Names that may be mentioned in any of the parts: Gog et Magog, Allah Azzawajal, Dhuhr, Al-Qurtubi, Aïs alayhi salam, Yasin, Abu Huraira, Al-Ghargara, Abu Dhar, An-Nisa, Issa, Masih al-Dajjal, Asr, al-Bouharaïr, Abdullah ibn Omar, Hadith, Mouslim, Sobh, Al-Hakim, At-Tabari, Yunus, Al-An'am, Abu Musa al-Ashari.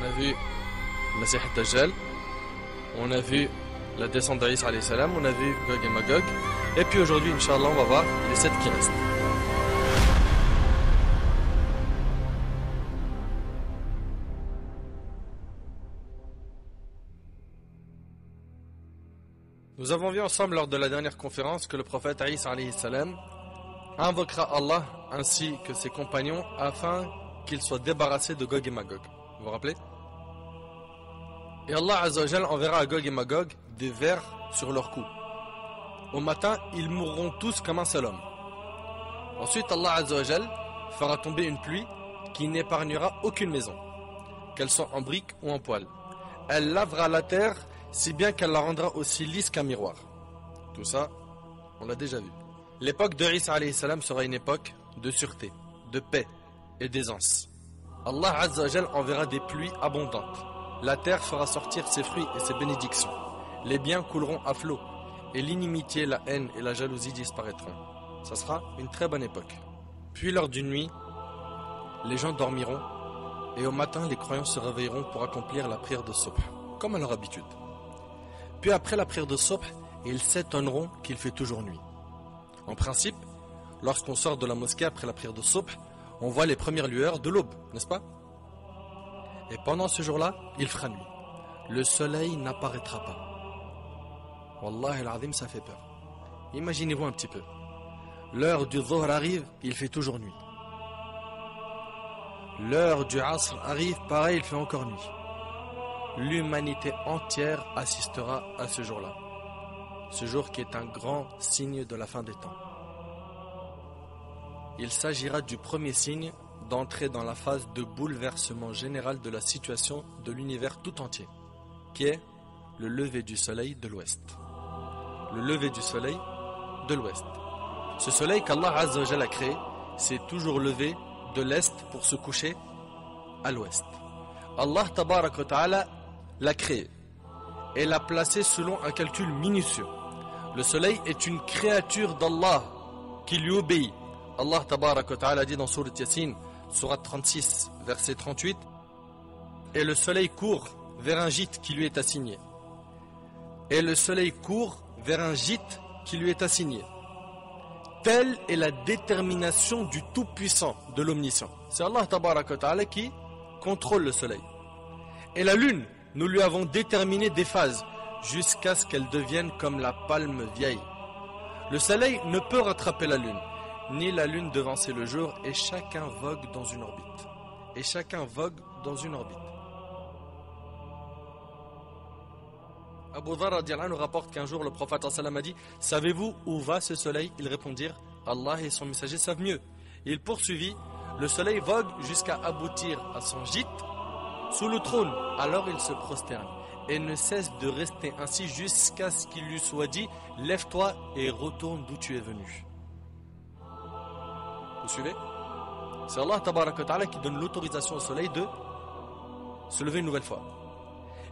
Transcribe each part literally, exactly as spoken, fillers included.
on a vu Masih al-Dajjal, on a vu la descente d'Aïs alayhi salam, on a vu Gog et Magog, et puis aujourd'hui, Inch'Allah, on va voir les sept qui restent. Nous avons vu ensemble lors de la dernière conférence que le prophète Aïs alayhi salam invoquera Allah ainsi que ses compagnons afin qu'ils soient débarrassés de Gog et Magog. Vous vous rappelez? Et Allah Azzawajal enverra à Gog et Magog des vers sur leur cou. Au matin, ils mourront tous comme un seul homme. Ensuite, Allah Azzawajal fera tomber une pluie qui n'épargnera aucune maison, qu'elle soit en briques ou en poils. Elle lavera la terre, si bien qu'elle la rendra aussi lisse qu'un miroir. Tout ça, on l'a déjà vu. L'époque de Issa alayhi salam sera une époque de sûreté, de paix et d'aisance. Allah Azzawajal enverra des pluies abondantes. La terre fera sortir ses fruits et ses bénédictions. Les biens couleront à flot et l'inimitié, la haine et la jalousie disparaîtront. Ça sera une très bonne époque. Puis lors d'une nuit, les gens dormiront et au matin, les croyants se réveilleront pour accomplir la prière de Sobh, comme à leur habitude. Puis après la prière de Sobh, ils s'étonneront qu'il fait toujours nuit. En principe, lorsqu'on sort de la mosquée après la prière de Sobh, on voit les premières lueurs de l'aube, n'est-ce pas? Et pendant ce jour-là, il fera nuit. Le soleil n'apparaîtra pas. Wallahi al-Azim, ça fait peur. Imaginez-vous un petit peu. L'heure du Dhuhr arrive, il fait toujours nuit. L'heure du Asr arrive, pareil, il fait encore nuit. L'humanité entière assistera à ce jour-là. Ce jour qui est un grand signe de la fin des temps. Il s'agira du premier signe d'entrer dans la phase de bouleversement général de la situation de l'univers tout entier, qui est le lever du soleil de l'ouest. Le lever du soleil de l'ouest. Ce soleil qu'Allah Azzawajal a créé s'est toujours levé de l'est pour se coucher à l'ouest. Allah Tabaraka Ta'ala l'a créé et l'a placé selon un calcul minutieux. Le soleil est une créature d'Allah qui lui obéit. Allah Tabaraka Ta'ala dit dans Sourate Yasin, Sourate trente-six, verset trente-huit, et le soleil court vers un gîte qui lui est assigné. Et le soleil court vers un gîte qui lui est assigné. Telle est la détermination du Tout-Puissant, de l'Omniscient. C'est Allah Tabaraka Ta'ala qui contrôle le soleil. Et la lune, nous lui avons déterminé des phases jusqu'à ce qu'elle devienne comme la palme vieille. Le soleil ne peut rattraper la lune, ni la lune devancer le jour, et chacun vogue dans une orbite. Et chacun vogue dans une orbite. Abu Dhar radhiyallahu anhu nous rapporte qu'un jour le prophète sallam a dit « Savez-vous où va ce soleil ?» Ils répondirent « Allah et son messager savent mieux. » Il poursuivit « Le soleil vogue jusqu'à aboutir à son gîte sous le trône. » Alors il se prosterne et ne cesse de rester ainsi jusqu'à ce qu'il lui soit dit « Lève-toi et retourne d'où tu es venu. » Vous suivez? C'est Allah Tabaraka Ta'ala qui donne l'autorisation au soleil de se lever une nouvelle fois.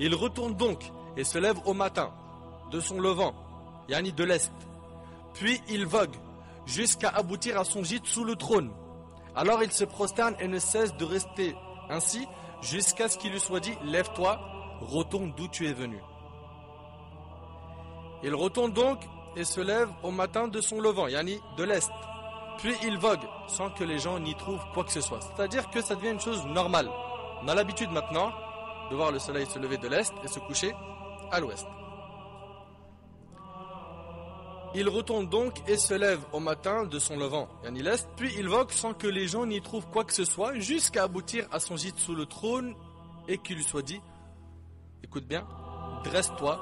Il retourne donc et se lève au matin de son levant, yani de l'est. Puis il vogue jusqu'à aboutir à son gîte sous le trône. Alors il se prosterne et ne cesse de rester ainsi jusqu'à ce qu'il lui soit dit « Lève-toi, retourne d'où tu es venu. » Il retourne donc et se lève au matin de son levant, yani de l'est. Puis il vogue sans que les gens n'y trouvent quoi que ce soit. C'est-à-dire que ça devient une chose normale. On a l'habitude maintenant de voir le soleil se lever de l'est et se coucher à l'ouest. Il retourne donc et se lève au matin de son levant, yani l'est. Puis il vogue sans que les gens n'y trouvent quoi que ce soit, jusqu'à aboutir à son gîte sous le trône et qu'il lui soit dit, écoute bien, dresse-toi,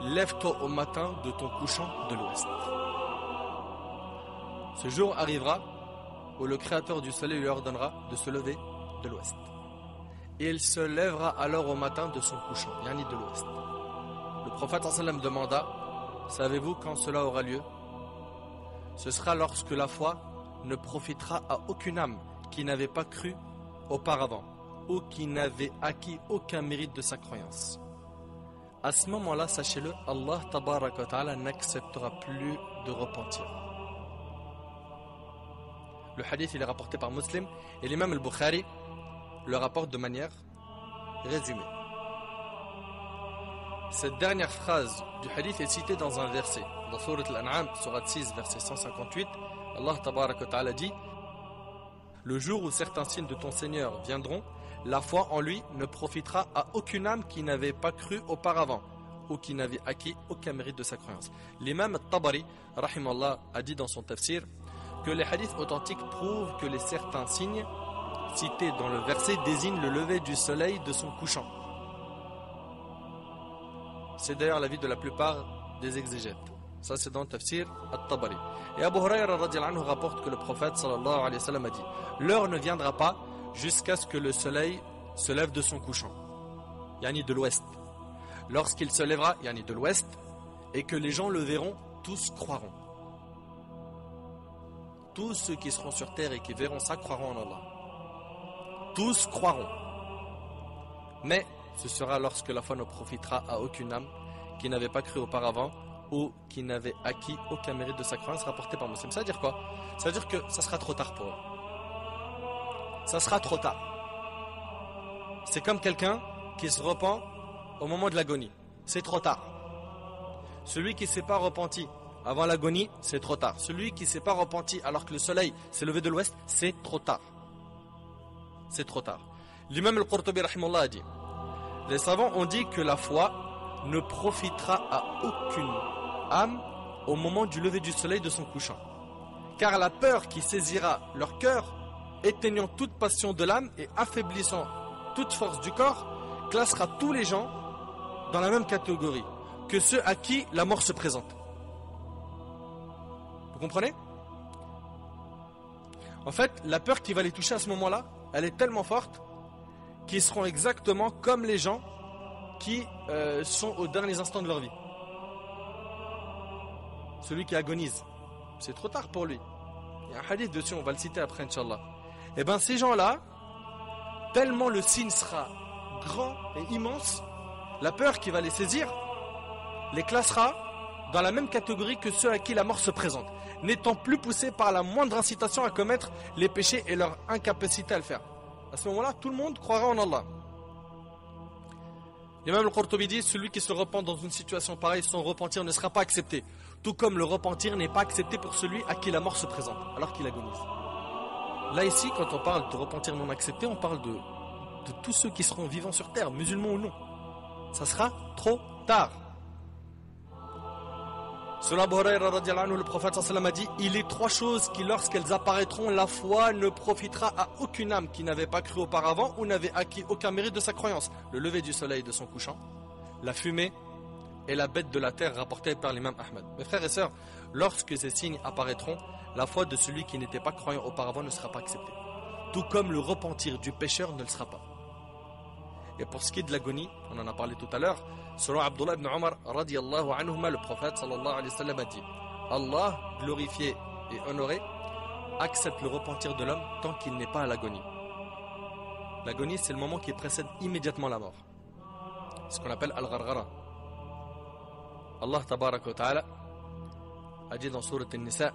lève-toi au matin de ton couchant de l'ouest. Ce jour arrivera où le Créateur du soleil lui ordonnera de se lever de l'ouest. Et il se lèvera alors au matin de son couchant, yani de l'ouest. Le prophète sallam demanda, « Savez-vous quand cela aura lieu ?» Ce sera lorsque la foi ne profitera à aucune âme qui n'avait pas cru auparavant ou qui n'avait acquis aucun mérite de sa croyance. À ce moment-là, sachez-le, Allah Tabaraka Ta'ala n'acceptera plus de repentir. Le hadith, il est rapporté par Mouslim et l'imam al-Bouharaïr le rapporte de manière Résumé. Cette dernière phrase du hadith est citée dans un verset. Dans Surat Al-An'am, Surat six, verset cent cinquante-huit, Allah Tabaraka wa Ta'ala dit: le jour où certains signes de ton Seigneur viendront, la foi en lui ne profitera à aucune âme qui n'avait pas cru auparavant ou qui n'avait acquis aucun mérite de sa croyance. L'imam At-Tabari, rahimallah, a dit dans son tafsir que les hadiths authentiques prouvent que les certains signes cités dans le verset désignent le lever du soleil de son couchant. C'est d'ailleurs l'avis de la plupart des exégètes. Ça, c'est dans le tafsir At-Tabari. Et Abu Huraira radiallahu anhu rapporte que le prophète sallallahu alayhi wa sallam a dit: l'heure ne viendra pas jusqu'à ce que le soleil se lève de son couchant, yani de l'ouest. Lorsqu'il se lèvera, yani de l'ouest, et que les gens le verront, tous croiront. Tous ceux qui seront sur terre et qui verront ça croiront en Allah. Tous croiront. Mais ce sera lorsque la foi ne profitera à aucune âme qui n'avait pas cru auparavant ou qui n'avait acquis aucun mérite de sa croyance, rapportée par Mouslim. Ça veut dire quoi? Ça veut dire que ça sera trop tard pour eux. Ça sera trop tard. C'est comme quelqu'un qui se repent au moment de l'agonie. C'est trop tard. Celui qui ne s'est pas repenti avant l'agonie, c'est trop tard. Celui qui ne s'est pas repenti alors que le soleil s'est levé de l'ouest, c'est trop tard. C'est trop tard. L'imam Al-Qurtubi rahimullah a dit: les savants ont dit que la foi ne profitera à aucune âme au moment du lever du soleil de son couchant, car la peur qui saisira leur cœur, éteignant toute passion de l'âme et affaiblissant toute force du corps, classera tous les gens dans la même catégorie que ceux à qui la mort se présente. Vous comprenez? En fait, la peur qui va les toucher à ce moment-là, elle est tellement forte qu'ils seront exactement comme les gens qui euh, sont aux derniers instants de leur vie. Celui qui agonise, c'est trop tard pour lui. Il y a un hadith dessus, on va le citer après, Inch'Allah. Et bien ces gens-là, tellement le signe sera grand et immense, la peur qui va les saisir les classera dans la même catégorie que ceux à qui la mort se présente, n'étant plus poussés par la moindre incitation à commettre les péchés et leur incapacité à le faire. À ce moment-là, tout le monde croira en Allah. L'imam Al-Qurtubi dit: celui qui se repent dans une situation pareille, son repentir ne sera pas accepté, tout comme le repentir n'est pas accepté pour celui à qui la mort se présente, alors qu'il agonise. Là, ici, quand on parle de repentir non accepté, on parle de, de tous ceux qui seront vivants sur terre, musulmans ou non. Ça sera trop tard. Selon Abu Huraira radiallahu anhu, le prophète sallallahu alayhi wa sallam a dit: il est trois choses qui, lorsqu'elles apparaîtront, la foi ne profitera à aucune âme qui n'avait pas cru auparavant ou n'avait acquis aucun mérite de sa croyance: le lever du soleil de son couchant, la fumée et la bête de la terre, rapportée par l'imam Ahmad. Mes frères et sœurs, lorsque ces signes apparaîtront, la foi de celui qui n'était pas croyant auparavant ne sera pas acceptée, tout comme le repentir du pécheur ne le sera pas. Et pour ce qui est de l'agonie, on en a parlé tout à l'heure, selon Abdullah ibn Omar radiallahu anhuma, le prophète sallallahu alayhi wa sallam a dit: Allah, glorifié et honoré, accepte le repentir de l'homme tant qu'il n'est pas à l'agonie. L'agonie, c'est le moment qui précède immédiatement la mort. C'est ce qu'on appelle Al-Ghargara. Allah tabaraka wa ta'ala a dit dans Surat An-Nisa,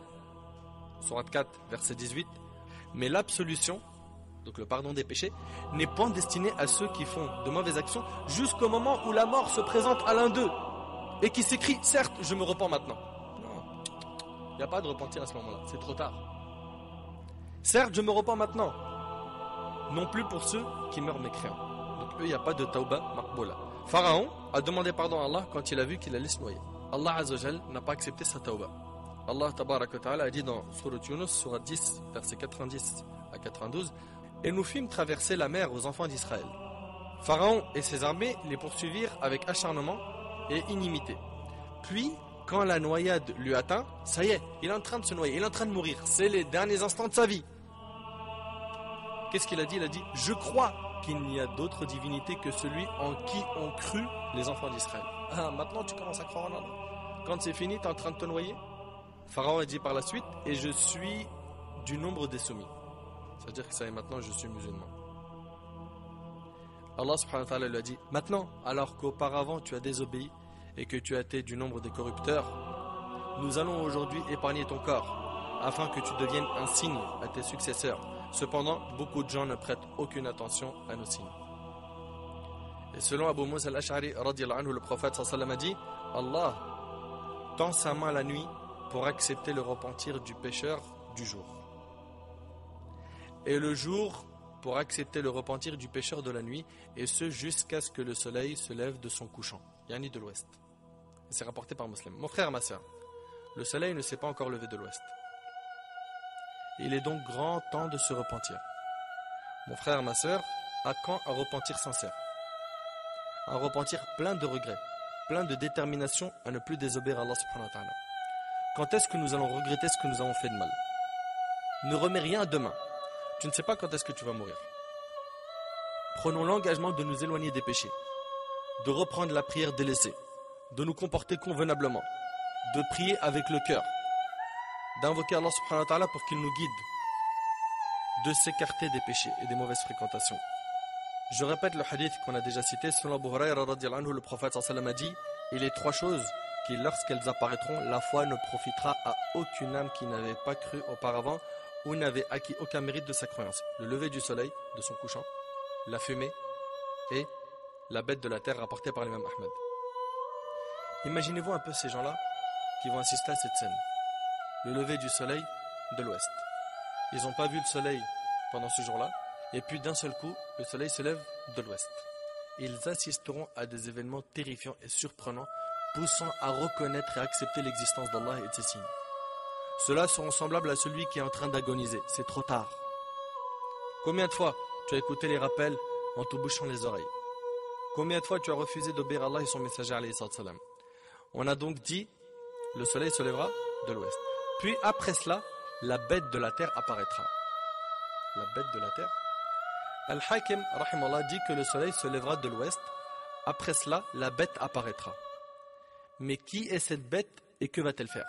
Surat quatre, verset dix-huit: mais l'absolution, donc le pardon des péchés, n'est point destiné à ceux qui font de mauvaises actions jusqu'au moment où la mort se présente à l'un d'eux et qui s'écrie: certes, je me repens maintenant. Non, il n'y a pas de repentir à ce moment-là, c'est trop tard. Certes, je me repens maintenant. Non plus pour ceux qui meurent mécréants. Donc eux, il n'y a pas de tauba maqboula. Pharaon a demandé pardon à Allah quand il a vu qu'il allait se noyer. Allah Azzawajal n'a pas accepté sa tauba. Allah Tabaraka Ta'ala a dit dans Surat Yunus, Surat dix, verset quatre-vingt-dix à quatre-vingt-douze: et nous fîmes traverser la mer aux enfants d'Israël. Pharaon et ses armées les poursuivirent avec acharnement et inimité. Puis, quand la noyade lui atteint, ça y est, il est en train de se noyer, il est en train de mourir. C'est les derniers instants de sa vie. Qu'est-ce qu'il a dit? Il a dit: je crois qu'il n'y a d'autre divinité que celui en qui ont cru les enfants d'Israël. Ah, maintenant tu commences à croire en Allah. Quand c'est fini, tu es en train de te noyer. Pharaon a dit par la suite: et je suis du nombre des soumis. C'est-à-dire que ça est maintenant, je suis musulman. Allah subhanahu wa ta'ala lui a dit: maintenant, alors qu'auparavant tu as désobéi et que tu as été du nombre des corrupteurs, nous allons aujourd'hui épargner ton corps, afin que tu deviennes un signe à tes successeurs. Cependant, beaucoup de gens ne prêtent aucune attention à nos signes. Et selon Abu Musa al-Ashari, le prophète a dit: Allah tend sa main la nuit pour accepter le repentir du pécheur du jour, et le jour pour accepter le repentir du pécheur de la nuit, et ce jusqu'à ce que le soleil se lève de son couchant, yani de l'ouest. C'est rapporté par Mouslim. Mon frère, ma soeur, le soleil ne s'est pas encore levé de l'ouest. Il est donc grand temps de se repentir. Mon frère, ma soeur, à quand un repentir sincère? Un repentir plein de regrets, plein de détermination à ne plus désobéir à Allah subhanahu wa ta'ala. Quand est-ce que nous allons regretter ce que nous avons fait de mal? Ne remets rien demain. Tu ne sais pas quand est-ce que tu vas mourir. Prenons l'engagement de nous éloigner des péchés, de reprendre la prière délaissée, de nous comporter convenablement, de prier avec le cœur, d'invoquer Allah subhanahu wa ta'ala pour qu'il nous guide, de s'écarter des péchés et des mauvaises fréquentations. Je répète le hadith qu'on a déjà cité. Selon Abu Huraira, le prophète a dit: il est trois choses qui, lorsqu'elles apparaîtront, la foi ne profitera à aucune âme qui n'avait pas cru auparavant ou n'avait acquis aucun mérite de sa croyance: le lever du soleil, de son couchant, la fumée et la bête de la terre, rapportée par l'imam Ahmed. Imaginez-vous un peu ces gens-là qui vont assister à cette scène. Le lever du soleil de l'ouest. Ils n'ont pas vu le soleil pendant ce jour-là. Et puis d'un seul coup, le soleil se lève de l'ouest. Ils assisteront à des événements terrifiants et surprenants, poussant à reconnaître et accepter l'existence d'Allah et de ses signes. Ceux-là seront semblables à celui qui est en train d'agoniser. C'est trop tard. Combien de fois tu as écouté les rappels en te bouchant les oreilles? Combien de fois tu as refusé d'obéir à Allah et son messager alayhi salam? On a donc dit: le soleil se lèvera de l'ouest. Puis après cela, la bête de la terre apparaîtra. La bête de la terre? Al-Hakim rahimallah dit que le soleil se lèvera de l'ouest. Après cela, la bête apparaîtra. Mais qui est cette bête et que va-t-elle faire?